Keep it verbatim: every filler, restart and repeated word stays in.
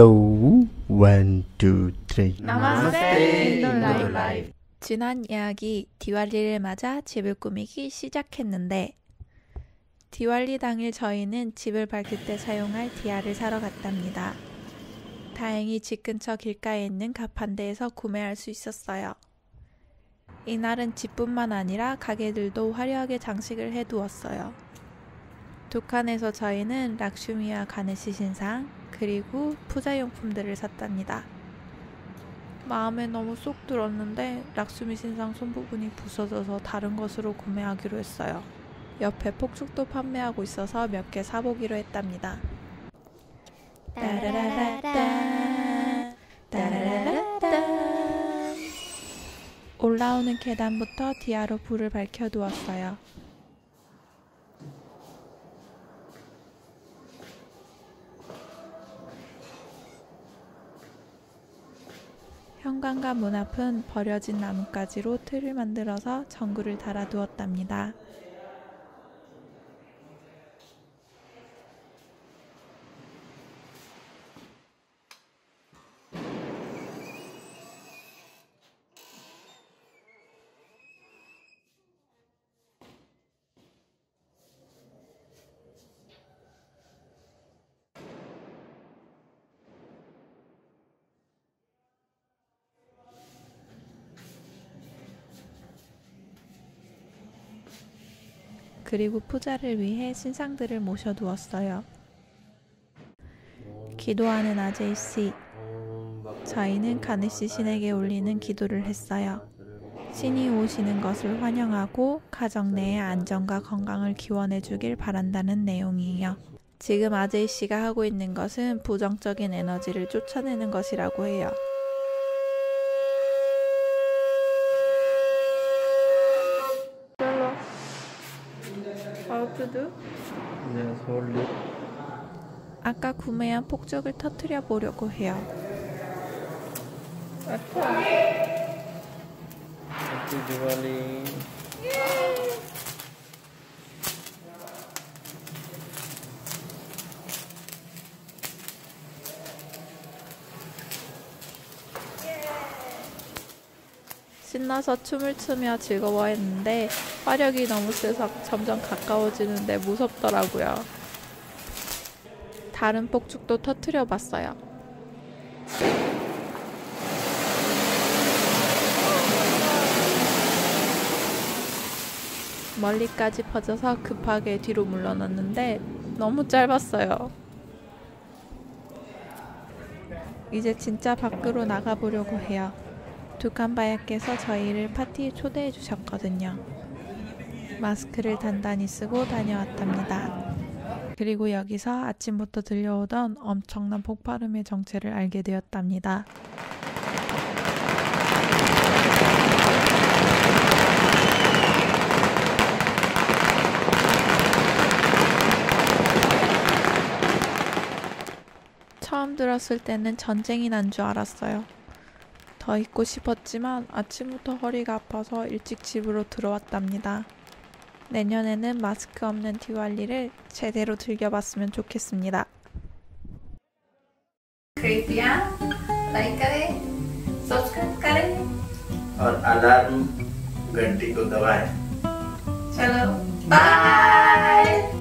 So, one, two, three. Namaste, Indolai Life. 지난 이야기 디왈리를 맞아 집을 꾸미기 시작했는데, 디왈리 당일 저희는 집을 밝힐 때 사용할 디아를 사러 갔답니다. 다행히 집 근처 길가에 있는 가판대에서 구매할 수 있었어요. 이날은 집뿐만 아니라 가게들도 화려하게 장식을 해두었어요. 두 칸에서 저희는 락슈미와 가네시 신상, 그리고 부자용품들을 샀답니다. 마음에 너무 쏙 들었는데 락슈미 신상 손부분이 부서져서 다른 것으로 구매하기로 했어요. 옆에 폭죽도 판매하고 있어서 몇 개 사보기로 했답니다. 따라라라따, 따라라라따. 올라오는 계단부터 디아로 불을 밝혀두었어요. 현관과 문 앞은 버려진 나뭇가지로 틀을 만들어서 전구를 달아두었답니다. 그리고 푸자를 위해 신상들을 모셔두었어요. 기도하는 아제이 씨. 저희는 가네시 신에게 올리는 기도를 했어요. 신이 오시는 것을 환영하고 가정 내의 안전과 건강을 기원해 주길 바란다는 내용이에요. 지금 아제이 씨가 하고 있는 것은 부정적인 에너지를 쫓아내는 것이라고 해요. 아까 구매한 폭죽을 터뜨려 보려고 해요. 신나서 춤을 추며 즐거워했는데 화력이 너무 세서 점점 가까워지는데 무섭더라고요. 다른 폭죽도 터뜨려 봤어요. 멀리까지 퍼져서 급하게 뒤로 물러났는데 너무 짧았어요. 이제 진짜 밖으로 나가보려고 해요. 두칸바야께서 저희를 파티에 초대해 주셨거든요. 마스크를 단단히 쓰고 다녀왔답니다. 그리고 여기서 아침부터 들려오던 엄청난 폭발음의 정체를 알게 되었답니다. 처음 들었을 때는 전쟁이 난 줄 알았어요. 더 있고 싶었지만 아침부터 허리가 아파서 일찍 집으로 들어왔답니다. 내년에는 마스크 없는 디왈리를 제대로 즐겨봤으면 좋겠습니다. कृपया लाइक करें, सब्सक्राइब करें और अलार्म घंटी को दबाएं। चलो, बाय।